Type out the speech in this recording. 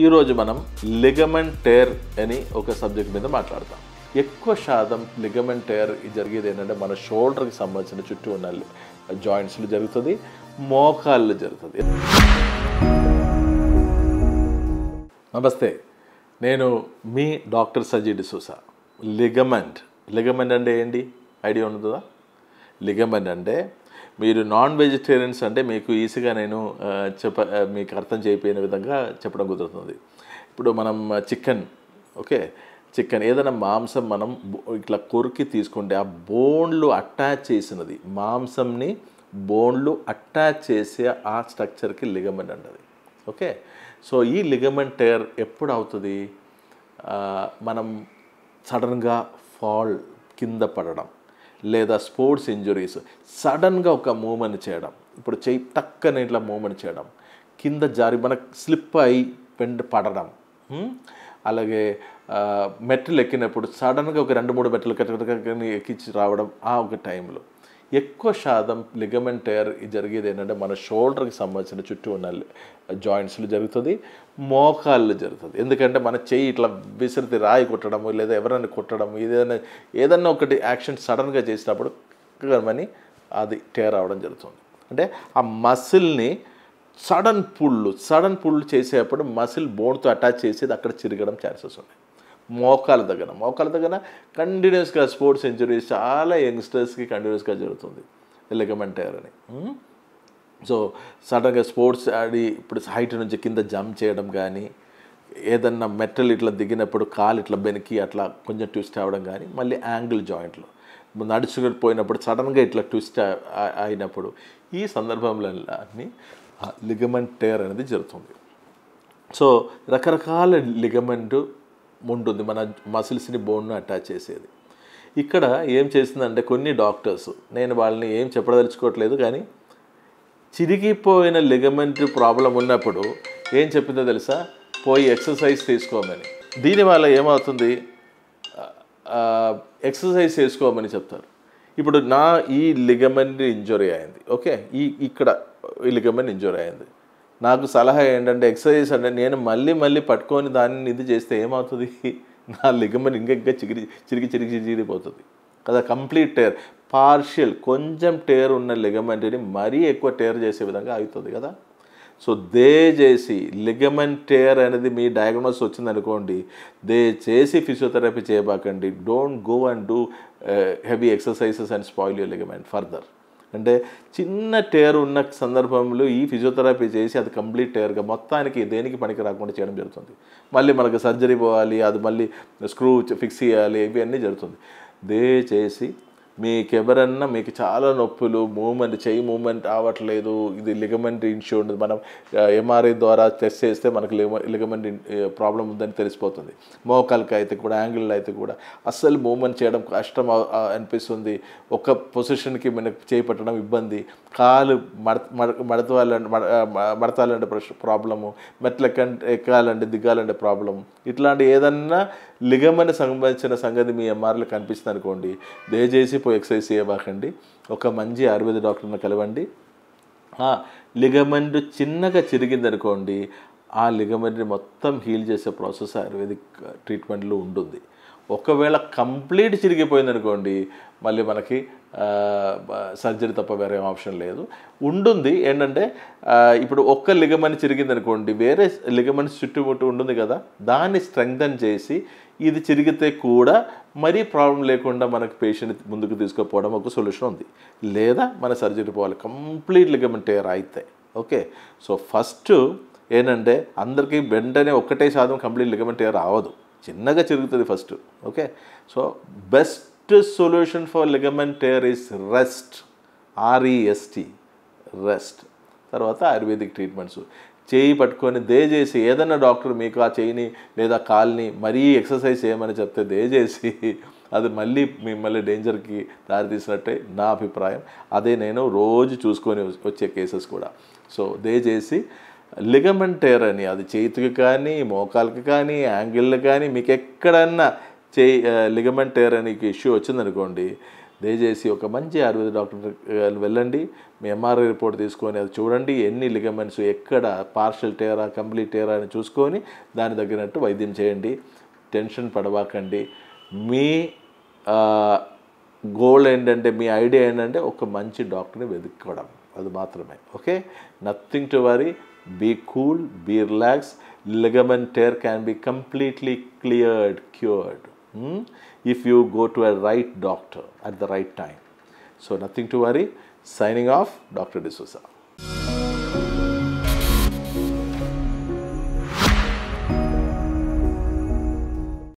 ఈ రోజు మనం ligament tear అని ఒక సబ్జెక్ట్ మీద మాట్లాడతాం. ఎక్కువ శాతం ligament tear జరిగేది ఏంటంటే మన షోల్డర్ కి సంబంధించిన చుట్టూ ఉన్న జాయింట్స్ లో జరుగుతుంది, మోకాళ్ళలో జరుగుతుంది. నమస్తే, నేను మీ డాక్టర్ సజీ డిసూసా. లిగమెంట్ అంటే ఏంటి ఐడియా ఉంటుందా? లిగమెంట్ అంటే మీరు నాన్ వెజిటేరియన్స్ అంటే మీకు ఈజీగా నేను మీకు అర్థం చేయపోయిన విధంగా చెప్పడం కుదురుతుంది. ఇప్పుడు మనం చికెన్ ఏదైనా మాంసం మనం ఇట్లా కొరికి తీసుకుంటే ఆ బోన్లు అటాచ్ చేసినది, మాంసంని బోన్లు అటాచ్ చేసే ఆ స్ట్రక్చర్కి లిగమెంట్ అంటది. ఓకే, సో ఈ లిగమెంట్ టేర్ ఎప్పుడు అవుతుంది? మనం సడన్గా ఫాల్, కింద పడడం, లేదా స్పోర్ట్స్ ఇంజురీస్, సడన్గా ఒక మూమెంట్ చేయడం, ఇప్పుడు చెయ్యి తక్కనే ఇట్లా మూమెంట్ చేయడం, కింద జారి మనకు స్లిప్ అయి పడడం, అలాగే మెట్లు ఎక్కినప్పుడు సడన్గా ఒక 2-3 మెట్లు ఎక్కించి రావడం. ఆ ఒక టైంలో ఎక్కువ శాతం లిగమెంట్ టేర్ జరిగేది ఏంటంటే మన షోల్డర్కి సంబంధించిన చుట్టూ ఉన్న జాయింట్స్లో జరుగుతుంది, మోకాళ్ళు జరుగుతుంది. ఎందుకంటే మన చెయ్యి ఇట్లా విసిరితే రాయి కొట్టడము, లేదా ఎవరైనా కొట్టడము, ఏదైనా ఒకటి యాక్షన్ సడన్గా చేసినప్పుడు అని అది టేర్ అవడం జరుగుతుంది. అంటే ఆ మసిల్ని సడన్ పుళ్ళు చేసేటప్పుడు మసిల్ బోన్తో అటాచ్ చేసేది అక్కడ చిరగడం ఛాన్సెస్ ఉన్నాయి. మోకాళ్ళ దగ్గర కంటిన్యూస్గా స్పోర్ట్స్ ఇంజురీస్ చాలా యంగ్స్టర్స్కి కంటిన్యూస్గా జరుగుతుంది లిగమెంట్ టేర్ అని. సో సడన్గా స్పోర్ట్స్ ఆడి ఇప్పుడు హైట్ నుంచి కింద జంప్ చేయడం కానీ, ఏదన్నా మెటల్ ఇట్లా దిగినప్పుడు కాలు ఇట్లా బెనికి అట్లా కొంచెం ట్విస్ట్ అవ్వడం కానీ, మళ్ళీ యాంగిల్ జాయింట్లు నడుచుకుపోయినప్పుడు సడన్గా ఇట్లా ట్విస్ట్ అయినప్పుడు ఈ సందర్భంలో లిగమెంట్ టేర్ అనేది జరుగుతుంది. సో రకరకాల లిగమెంట్ ఉంటుంది మన మసిల్స్ని బోన్ను అటాచ్ చేసేది. ఇక్కడ ఏం చేసిందంటే కొన్ని డాక్టర్స్, నేను వాళ్ళని ఏం చెప్పదలుచుకోవట్లేదు, కానీ చిరిగిపోయిన లిగమెంట్ ప్రాబ్లం ఉన్నప్పుడు ఏం చెప్పిందో తెలుసా? పోయి ఎక్సర్సైజ్ తీసుకోమని. దీనివల్ల ఏమవుతుంది? ఎక్సర్సైజ్ చేసుకోమని చెప్తారు. ఇప్పుడు నా ఈ లిగమెంట్ ఇంజురీ అయింది, ఓకే, ఈ లిగమెంట్ ఇంజురీ అయింది, నాకు సలహా ఏంటంటే ఎక్సర్సైజ్ అంటే నేను మళ్ళీ పట్టుకొని దాన్ని ఇది చేస్తే ఏమవుతుంది? నా లిగమెంట్ ఇంకా చిరిగిపోతుంది కదా. కంప్లీట్ టేర్, పార్షియల్ కొంచెం టేర్ ఉన్న లిగమెంట్ని మరీ ఎక్కువ టేర్ చేసే విధంగా అవుతుంది కదా. సో దయచేసి లిగమెంట్ టేర్ అనేది మీ డయాగ్నోస్ వచ్చిందనుకోండి, దయచేసి ఫిజియోథెరపీ చేయబాకండి. Don't go and do heavy exercises and spoil your ligament further. అంటే చిన్న టేర్ ఉన్న సందర్భంలో ఈ ఫిజియోథెరపీ చేసి అది కంప్లీట్ టేర్గా మొత్తానికి దేనికి పనికి రాకుండా చేయడం జరుగుతుంది. మళ్ళీ మనకు సర్జరీ పోవాలి, అది మళ్ళీ స్క్రూ ఫిక్స్ చేయాలి, ఇవన్నీ జరుగుతుంది. దయచేసి మీకెవరన్నా మీకు చాలా నొప్పులు, చెయ్యి మూమెంట్ అవ్వట్లేదు, ఇది లిగమెంట్ ఇన్షూ, మనం ఎంఆర్ఐ ద్వారా టెస్ట్ చేస్తే మనకు లిగమెంట్ ప్రాబ్లం ఉందని తెలిసిపోతుంది. మోకాళ్ళకి అయితే కూడా యాంగిల్లో అయితే కూడా అస్సలు మూమెంట్ చేయడం కష్టం అనిపిస్తుంది, ఒక పొజిషన్కి మనకు చేపట్టడం ఇబ్బంది, కాలు మడతాలంటే ప్రాబ్లము, ఎక్కాలంటే దిగాలంటే ప్రాబ్లము, ఇట్లాంటి ఏదన్నా లిగమెంట్ సంబంధించిన సంగతి మీ ఎంఆర్ఐలో కనిపిస్తుంది అనుకోండి, దయచేసి ఎక్సర్సైజ్ చేయబాకండి. ఒక మంచి ఆయుర్వేద డాక్టర్ని కలవండి. లిగమెంట్ చిన్నగా చిరిగిందనుకోండి, ఆ లిగమెంట్ని మొత్తం హీల్ చేసే ప్రాసెస్ ఆయుర్వేదిక్ ట్రీట్మెంట్లో ఉంటుంది. ఒకవేళ కంప్లీట్ చిరిగిపోయిందనుకోండి, మళ్ళీ మనకి సర్జరీ తప్ప వేరే ఆప్షన్ లేదు. ఉంటుంది ఏంటంటే ఇప్పుడు ఒక్క లిగమెంట్ చిరిగిందనుకోండి, వేరే లిగమెంట్స్ చుట్టుముట్టు ఉంటుంది కదా, దాన్ని స్ట్రెంగ్థన్ చేసి ఇది చిరిగితే కూడా మరీ ప్రాబ్లం లేకుండా మనకు పేషెంట్ ముందుకు తీసుకుపోవడం ఒక సొల్యూషన్ ఉంది. లేదా మన సర్జరీ పోవాలి కంప్లీట్ లిగమెంట్ టేర్ అయితే. ఓకే, సో ఫస్ట్ ఏంటంటే అందరికీ వెంటనే ఒక్కటే శాతం కంప్లీట్ లిగమెంట్ టేర్ అవ్వదు, చిన్నగా చిరుగుతుంది first. Okay, so best solution for ligament tear is rest, REST, rest. తర్వాత ఆయుర్వేదిక్ ట్రీట్మెంట్స్ చేయి పట్టుకొని దయచేసి ఏదైనా డాక్టర్ మీకు ఆ చేయిని లేదా కాల్ని మరీ ఎక్సర్సైజ్ చేయమని చెప్తే దయచేసి అది మళ్ళీ మిమ్మల్ని డేంజర్కి దారితీసినట్టే నా అభిప్రాయం. అదే నేను రోజు చూసుకొని వచ్చే కేసెస్ కూడా. సో దయచేసి లిగమెంట్ టేర్ అని అది చేతికి కానీ, మోకాలకి కానీ, యాంగిల్కి కానీ మీకు ఎక్కడన్నా లిగమెంట్ టేర్ అని ఇష్యూ వచ్చిందనుకోండి, దయచేసి ఒక మంచి ఆయుర్వేద డాక్టర్ వెళ్ళండి, మీ ఎంఆర్ఐ రిపోర్ట్ తీసుకొని అది చూడండి, ఎన్ని లిగమెంట్స్ ఎక్కడ పార్షల్ టేరా కంప్లీట్ టేరా అని చూసుకొని దాని తగినట్టు వైద్యం చేయండి. టెన్షన్ పడవాకండి. మీ గోల్ ఏంటంటే, మీ ఐడియా ఏంటంటే ఒక మంచి డాక్టర్ని వెతుక్కోవడం, అది మాత్రమే. Okay, nothing to worry, be cool, be relax. ligament tear can be completely cured if you go to a right doctor at the right time. So nothing to worry. Signing off, Dr. D'souza.